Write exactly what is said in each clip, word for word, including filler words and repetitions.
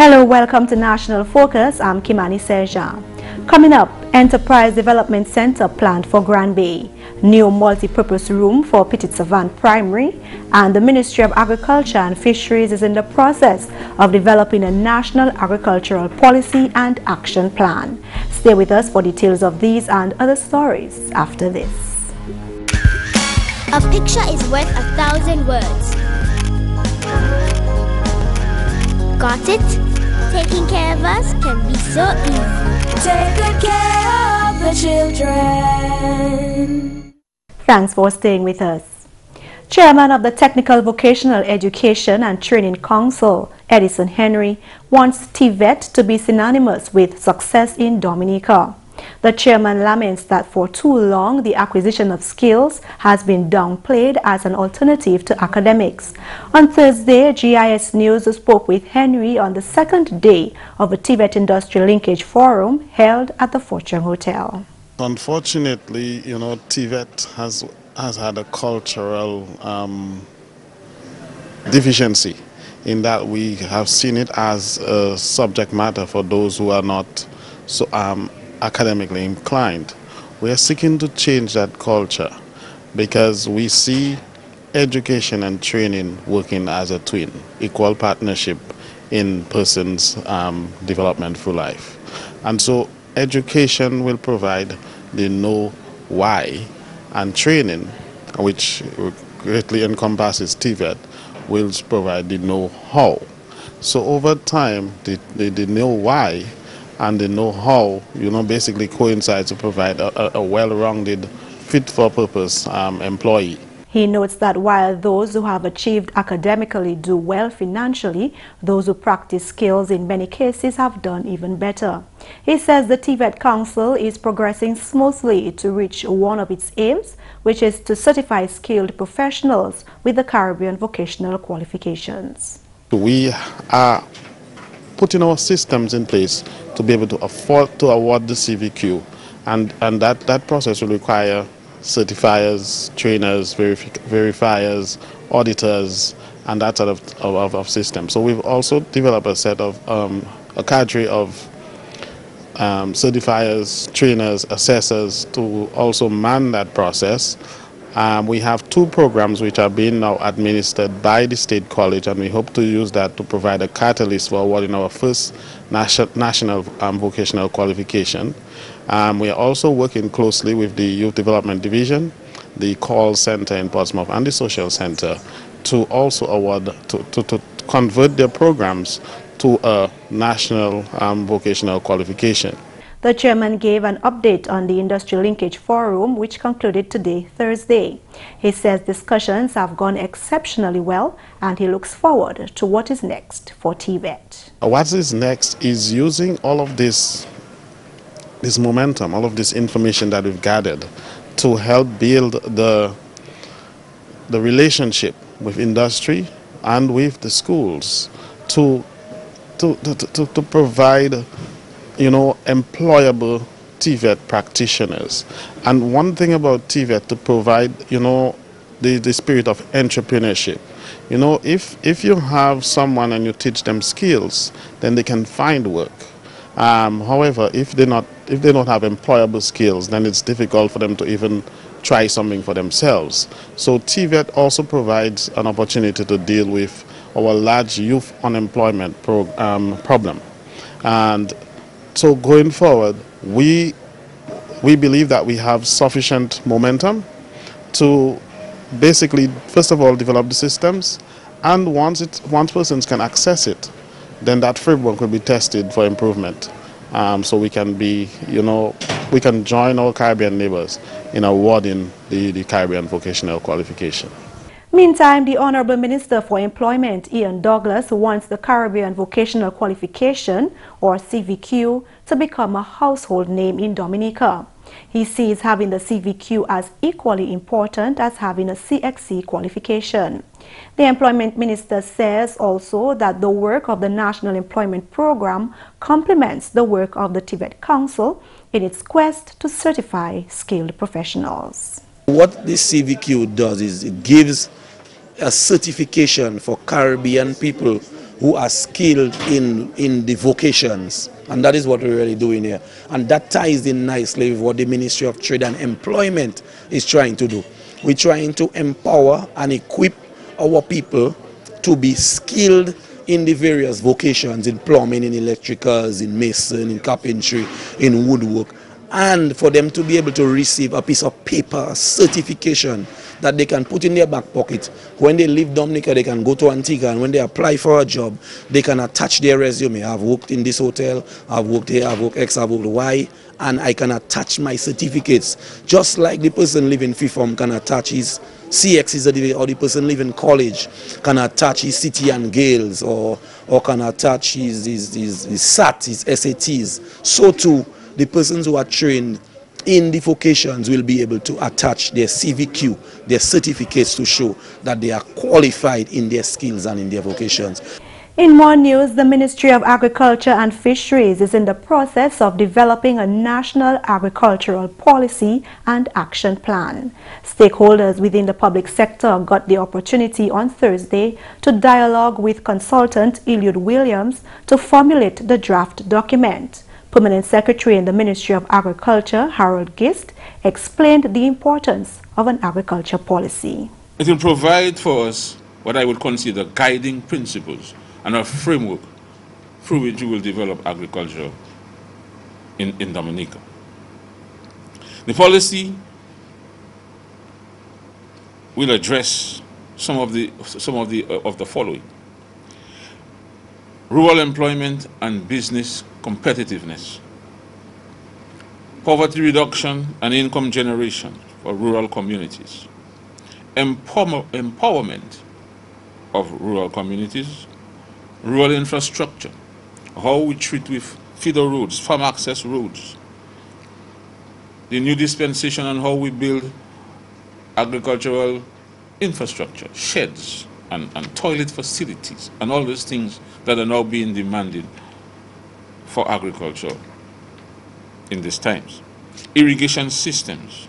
Hello, welcome to National Focus. I'm Kimani Saint Jean. Coming up, Enterprise Development Centre planned for Grand Bay, new multi-purpose room for Petite Savanne Primary, and the Ministry of Agriculture and Fisheries is in the process of developing a National Agricultural Policy and Action Plan. Stay with us for details of these and other stories after this. A picture is worth a thousand words. Got it? Taking care of us can be so easy. Take good care of the children. Thanks for staying with us. Chairman of the Technical Vocational Education and Training Council, Edison Henry, wants T V E T to be synonymous with success in Dominica. The chairman laments that for too long the acquisition of skills has been downplayed as an alternative to academics. On Thursday, G I S News spoke with Henry on the second day of a T V E T Industry Linkage Forum held at the Fortune Hotel. Unfortunately, you know, T V E T has, has had a cultural um, deficiency in that we have seen it as a subject matter for those who are not so um, academically inclined. We are seeking to change that culture because we see education and training working as a twin, equal partnership in person's um, development through life. And so education will provide the know why, and training, which greatly encompasses T V E T, will provide the know how. So over time, the, the, the know why and the know-how, you know, basically coincides to provide a, a well-rounded, fit-for-purpose um, employee. He notes that while those who have achieved academically do well financially, those who practice skills in many cases have done even better. He says the T V E T Council is progressing smoothly to reach one of its aims, which is to certify skilled professionals with the Caribbean vocational qualifications. We are putting our systems in place to be able to afford to award the C V Q, and and that that process will require certifiers, trainers, verifi verifiers, auditors, and that sort of, of of system. So we've also developed a set of um, a cadre of um, certifiers, trainers, assessors to also man that process. Um, we have two programs which are being now administered by the State College, and we hope to use that to provide a catalyst for awarding our first nation, national um, vocational qualification. Um, we are also working closely with the Youth Development Division, the Call Center in Portsmouth, and the Social Center to also award, to, to, to convert their programs to a national um, vocational qualification. The chairman gave an update on the Industry Linkage Forum, which concluded today, Thursday. He says discussions have gone exceptionally well, and he looks forward to what is next for T V E T. What is next is using all of this, this momentum, all of this information that we've gathered to help build the, the relationship with industry and with the schools to, to, to, to, to provide, you know, employable T V E T practitioners. And one thing about T V E T to provide, you know, the, the spirit of entrepreneurship. You know, if, if you have someone and you teach them skills, then they can find work. Um, however, if they not if they don't have employable skills, then it's difficult for them to even try something for themselves. So T V E T also provides an opportunity to deal with our large youth unemployment pro, um, problem. And so going forward, we, we believe that we have sufficient momentum to basically, first of all, develop the systems, and once, it, once persons can access it, then that framework will be tested for improvement. Um, so we can be, you know, we can join our Caribbean neighbors in awarding the, the Caribbean vocational qualification. Meantime, the Honourable Minister for Employment, Ian Douglas, wants the Caribbean Vocational Qualification, or C V Q, to become a household name in Dominica. He sees having the C V Q as equally important as having a C X C qualification. The Employment Minister says also that the work of the National Employment Programme complements the work of the T V E T Council in its quest to certify skilled professionals. What this C V Q does is it gives a certification for Caribbean people who are skilled in, in the vocations. And that is what we're really doing here. And that ties in nicely with what the Ministry of Trade and Employment is trying to do. We're trying to empower and equip our people to be skilled in the various vocations, in plumbing, in electricals, in mason, in carpentry, in woodwork, and for them to be able to receive a piece of paper, a certification that they can put in their back pocket. When they leave Dominica, they can go to Antigua, and when they apply for a job, they can attach their resume. I've worked in this hotel, I've worked here, I've worked X, I've worked Y, and I can attach my certificates. Just like the person living fifth form can attach his C X C, or the person living college can attach his C T and Gales, or, or can attach his, his, his, his S A T, his S A Ts. So too, the persons who are trained in the vocations will be able to attach their C V Q, their certificates, to show that they are qualified in their skills and in their vocations. In more news, the Ministry of Agriculture and Fisheries is in the process of developing a National Agricultural Policy and Action Plan. Stakeholders within the public sector got the opportunity on Thursday to dialogue with consultant Eliud Williams to formulate the draft document. Permanent Secretary in the Ministry of Agriculture, Harold Gist, explained the importance of an agriculture policy. It will provide for us what I would consider guiding principles and a framework through which we will develop agriculture in, in Dominica. The policy will address some of the, some of the, uh, of the following. Rural employment and business competitiveness, poverty reduction and income generation for rural communities, Empower empowerment of rural communities, rural infrastructure, how we treat with feeder roads, farm access roads, the new dispensation on how we build agricultural infrastructure, sheds, And, and toilet facilities, and all those things that are now being demanded for agriculture in these times. Irrigation systems,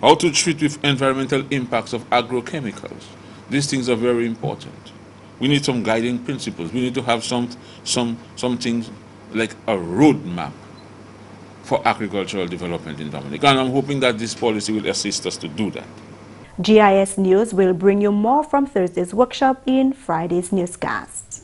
how to treat with environmental impacts of agrochemicals. These things are very important. We need some guiding principles. We need to have some, some, some things like a roadmap for agricultural development in Dominica, and I'm hoping that this policy will assist us to do that. G I S News will bring you more from Thursday's workshop in Friday's newscast.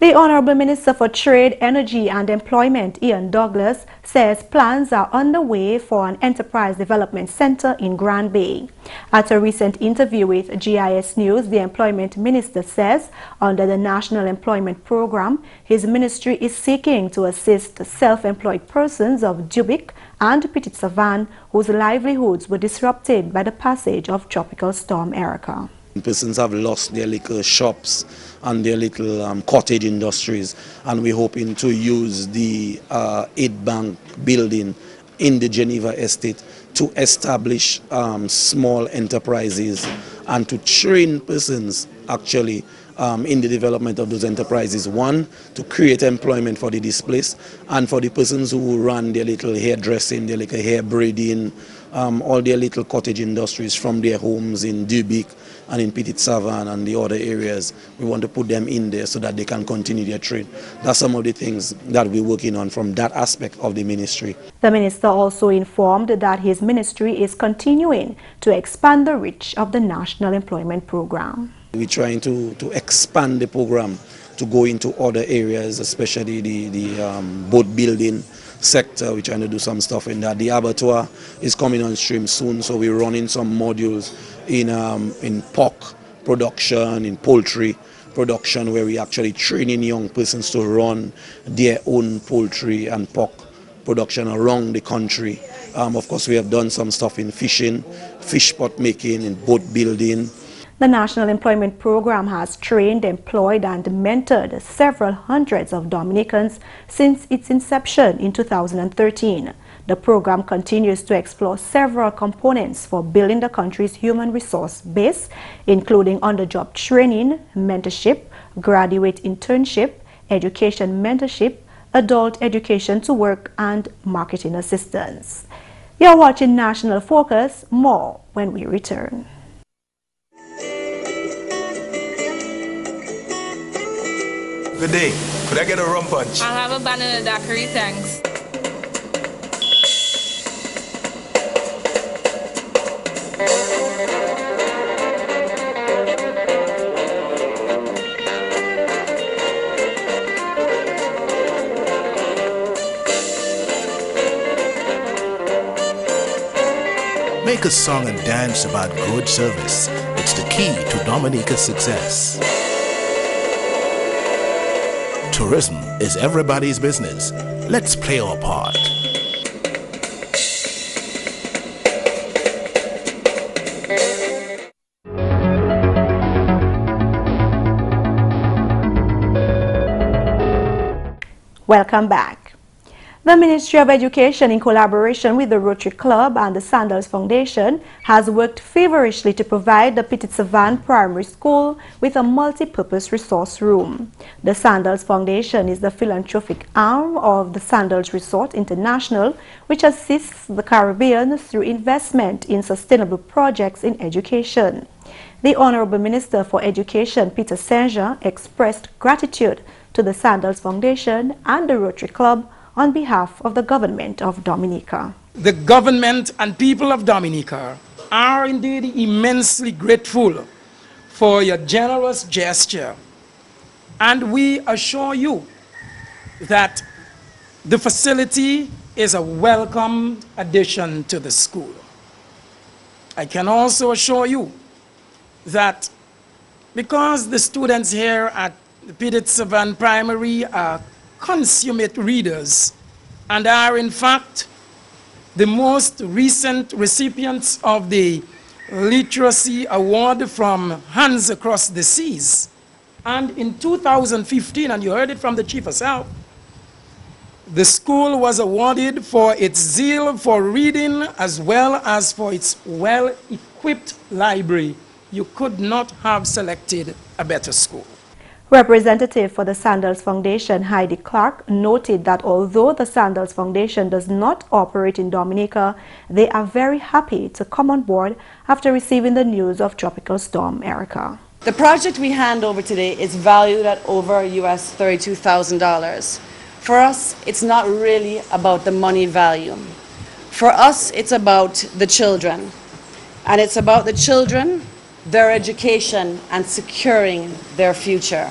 The Honourable Minister for Trade, Energy and Employment, Ian Douglas, says plans are underway for an Enterprise Development Centre in Grand Bay. At a recent interview with G I S News, the Employment Minister says under the National Employment Programme, his ministry is seeking to assist self-employed persons of Dubique and Petite Savanne whose livelihoods were disrupted by the passage of Tropical Storm Erica. Persons have lost their little shops and their little um, cottage industries, and we're hoping to use the uh, aid bank building in the Geneva estate to establish um, small enterprises and to train persons actually Um, in the development of those enterprises. One, to create employment for the displaced, and for the persons who run their little hairdressing, their little hair braiding, um, all their little cottage industries from their homes in Dubique and in Petite Savanne and the other areas. We want to put them in there so that they can continue their trade. That's some of the things that we're working on from that aspect of the ministry. The minister also informed that his ministry is continuing to expand the reach of the National Employment Programme. We're trying to, to expand the program to go into other areas, especially the, the um, boat building sector. We're trying to do some stuff in that. The abattoir is coming on stream soon, so we're running some modules in, um, in pork production, in poultry production, where we're actually training young persons to run their own poultry and pork production around the country. Um, of course, we have done some stuff in fishing, fish pot making, in boat building. The National Employment Program has trained, employed and mentored several hundreds of Dominicans since its inception in two thousand thirteen. The program continues to explore several components for building the country's human resource base, including on-the-job training, mentorship, graduate internship, education mentorship, adult education to work and marketing assistance. You're watching National Focus. More when we return. Good day. Could I get a rum punch? I'll have a banana daiquiri, thanks. Make a song and dance about good service. It's the key to Dominica's success. Tourism is everybody's business. Let's play our part. Welcome back. The Ministry of Education, in collaboration with the Rotary Club and the Sandals Foundation, has worked feverishly to provide the Petite Savanne Primary School with a multi-purpose resource room. The Sandals Foundation is the philanthropic arm of the Sandals Resort International, which assists the Caribbean through investment in sustainable projects in education. The Honorable Minister for Education, Peter Saint Jean, expressed gratitude to the Sandals Foundation and the Rotary Club on behalf of the government of Dominica. The government and people of Dominica are indeed immensely grateful for your generous gesture. And we assure you that the facility is a welcome addition to the school. I can also assure you that because the students here at the Petite Savanne Primary are consummate readers and are in fact the most recent recipients of the Literacy Award from Hands Across the Seas. And in two thousand fifteen, and you heard it from the chief herself, the school was awarded for its zeal for reading as well as for its well-equipped library. You could not have selected a better school. Representative for the Sandals Foundation, Heidi Clark, noted that although the Sandals Foundation does not operate in Dominica, they are very happy to come on board after receiving the news of Tropical Storm Erica. The project we hand over today is valued at over U S thirty-two thousand dollars. For us, it's not really about the money value. For us, it's about the children. And it's about the children, their education, and securing their future.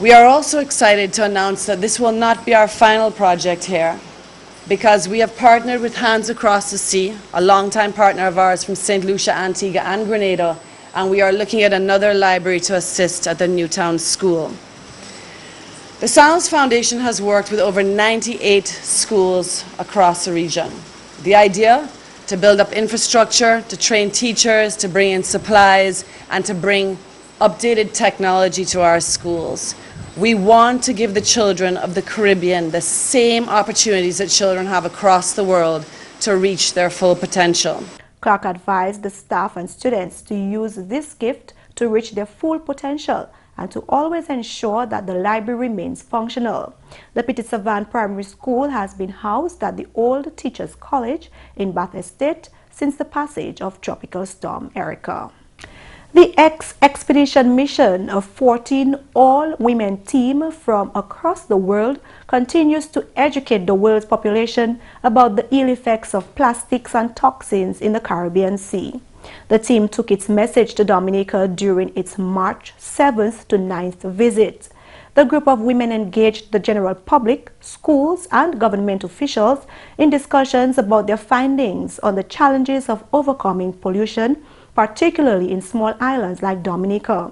We are also excited to announce that this will not be our final project here, because we have partnered with Hands Across the Sea, a longtime partner of ours from Saint Lucia, Antigua, and Grenada, and we are looking at another library to assist at the Newtown School. The Sandals Foundation has worked with over ninety-eight schools across the region. The idea? To build up infrastructure, to train teachers, to bring in supplies, and to bring updated technology to our schools. We want to give the children of the Caribbean the same opportunities that children have across the world to reach their full potential. Clark advised the staff and students to use this gift to reach their full potential and to always ensure that the library remains functional. The Petite Savanne Primary School has been housed at the old Teachers College in Bath Estate since the passage of Tropical Storm Erica. The eXXpedition mission of fourteen all-women team from across the world continues to educate the world's population about the ill effects of plastics and toxins in the Caribbean Sea. The team took its message to Dominica during its March seventh to ninth visit. The group of women engaged the general public, schools, and government officials in discussions about their findings on the challenges of overcoming pollution, particularly in small islands like Dominica.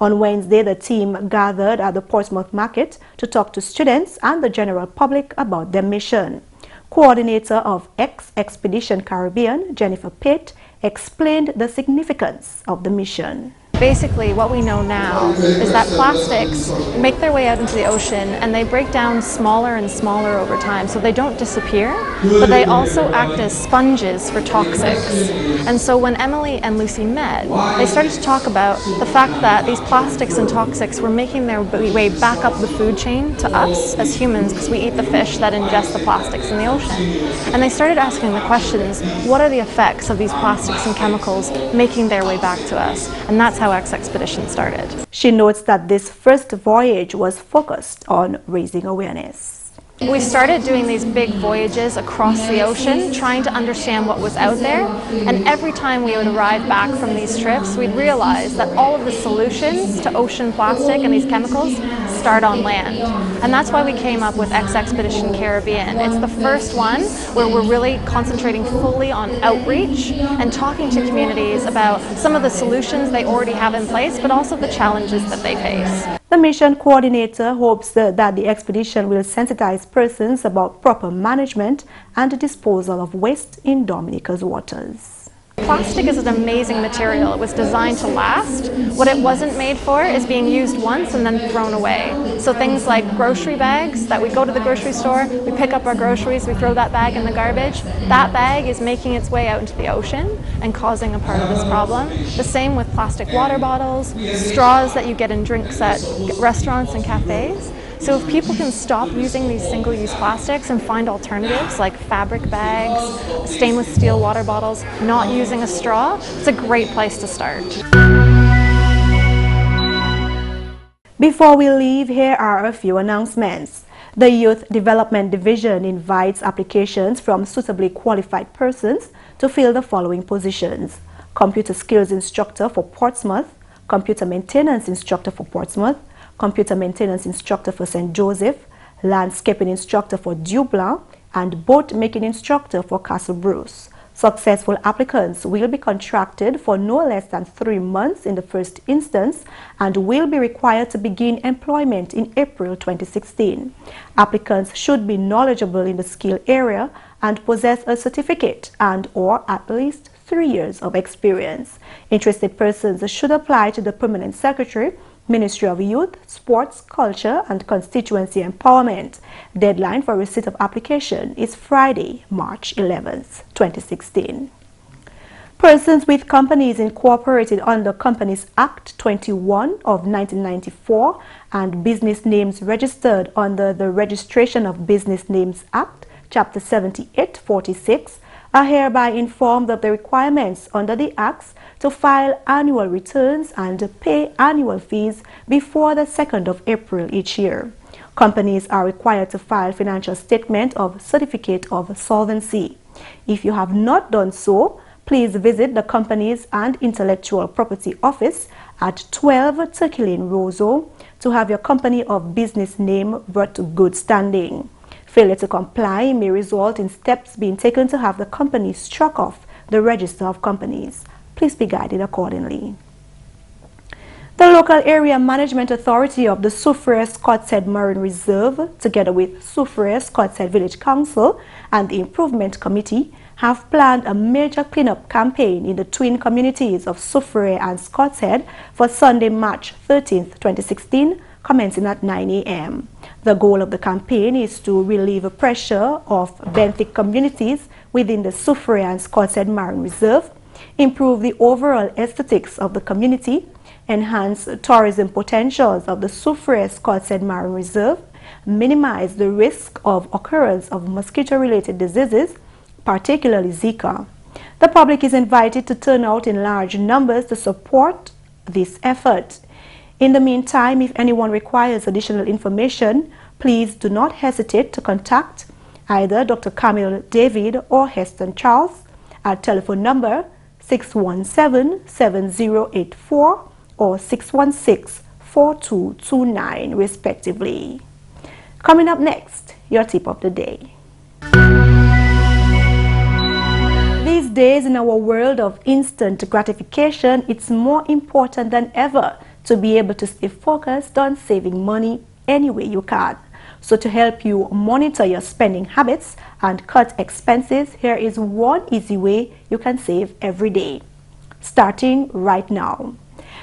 On Wednesday, the team gathered at the Portsmouth market to talk to students and the general public about their mission. Coordinator of eXXpedition Caribbean, Jennifer Pitt, explained the significance of the mission. Basically, what we know now is that plastics make their way out into the ocean and they break down smaller and smaller over time. So they don't disappear, but they also act as sponges for toxics. And so when Emily and Lucy met, they started to talk about the fact that these plastics and toxics were making their way back up the food chain to us as humans, because we eat the fish that ingest the plastics in the ocean. And they started asking the questions, what are the effects of these plastics and chemicals making their way back to us? And that's how eXXpedition started. She notes that this first voyage was focused on raising awareness. We started doing these big voyages across the ocean, trying to understand what was out there, and every time we would arrive back from these trips, we'd realize that all of the solutions to ocean plastic and these chemicals start on land. And that's why we came up with eXXpedition Caribbean. It's the first one where we're really concentrating fully on outreach and talking to communities about some of the solutions they already have in place, but also the challenges that they face. The mission coordinator hopes that the expedition will sensitize persons about proper management and disposal of waste in Dominica's waters. Plastic is an amazing material. It was designed to last. What it wasn't made for is being used once and then thrown away. So things like grocery bags that we go to the grocery store, we pick up our groceries, we throw that bag in the garbage. That bag is making its way out into the ocean and causing a part of this problem. The same with plastic water bottles, straws that you get in drinks at restaurants and cafes. So if people can stop using these single-use plastics and find alternatives like fabric bags, stainless steel water bottles, not using a straw, it's a great place to start. Before we leave, here are a few announcements. The Youth Development Division invites applications from suitably qualified persons to fill the following positions: Computer Skills Instructor for Portsmouth, Computer Maintenance Instructor for Portsmouth, Computer Maintenance Instructor for Saint Joseph, Landscaping Instructor for Dublin, and Boat Making Instructor for Castle Bruce. Successful applicants will be contracted for no less than three months in the first instance and will be required to begin employment in April twenty sixteen. Applicants should be knowledgeable in the skill area and possess a certificate and or at least three years of experience. Interested persons should apply to the Permanent Secretary, Ministry of Youth, Sports, Culture and Constituency Empowerment. Deadline for receipt of application is Friday, March eleventh, twenty sixteen. Persons with companies incorporated under Companies Act twenty-one of nineteen ninety-four and business names registered under the Registration of Business Names Act, Chapter seventy-eight forty-six, are hereby informed of the requirements under the Acts to file annual returns and pay annual fees before the second of April each year. Companies are required to file financial statement of certificate of solvency. If you have not done so, please visit the Companies and Intellectual Property Office at twelve Turculane, Roseau to have your company of business name brought to good standing. Failure to comply may result in steps being taken to have the company struck off the register of companies. Please be guided accordingly. The Local Area Management Authority of the Soufrière-Scotts Head Marine Reserve, together with Soufrière-Scotts Head Village Council and the Improvement Committee, have planned a major cleanup campaign in the twin communities of Soufrière and Scotts Head for Sunday, March thirteenth, twenty sixteen, commencing at nine A M The goal of the campaign is to relieve pressure of benthic communities within the Soufrière and Scotts Head Marine Reserve, improve the overall aesthetics of the community, enhance tourism potentials of the Soufrière-Scotts Head Marine Reserve, minimize the risk of occurrence of mosquito-related diseases, particularly Zika. The public is invited to turn out in large numbers to support this effort. In the meantime, if anyone requires additional information, please do not hesitate to contact either Doctor Camille David or Heston Charles at telephone number six one seven, seven zero eight four or six one six, four two two nine, respectively. Coming up next, your tip of the day. These days, in our world of instant gratification, it's more important than ever to be able to stay focused on saving money any way you can. So to help you monitor your spending habits and cut expenses, here is one easy way you can save every day. Starting right now.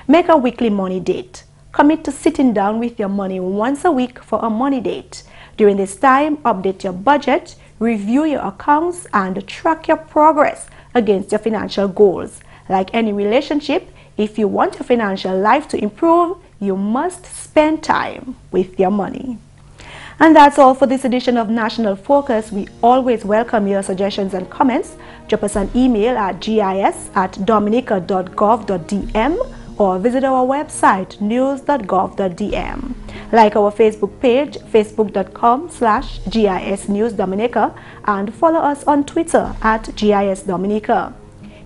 Make a weekly money date. Commit to sitting down with your money once a week for a money date. During this time, update your budget, review your accounts, and track your progress against your financial goals. Like any relationship, if you want your financial life to improve, you must spend time with your money. And that's all for this edition of National Focus. We always welcome your suggestions and comments. Drop us an email at gis at dominica dot gov dot d m or visit our website news dot gov dot d m. Like our Facebook page, facebook dot com slash G I S News Dominica, and follow us on Twitter at G I S Dominica.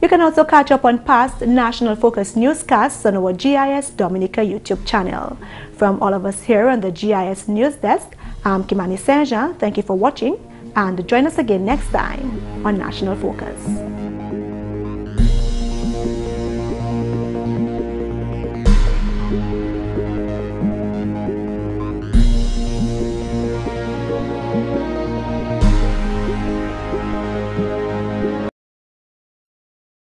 You can also catch up on past national focus newscasts on our G I S Dominica YouTube channel. From all of us here on the G I S News Desk, I'm Kimani Saint Jean. Thank you for watching, and join us again next time on National Focus.